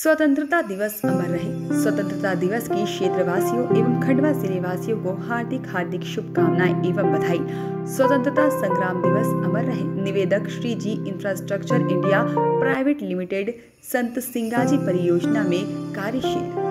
स्वतंत्रता दिवस अमर रहे। स्वतंत्रता दिवस की क्षेत्रवासियों एवं खंडवा जिले वासियों को हार्दिक हार्दिक शुभकामनाएं एवं बधाई। स्वतंत्रता संग्राम दिवस अमर रहे। निवेदक श्री जी infrastructure India private limited, Sant Singaji परियोजना में कार्यशील।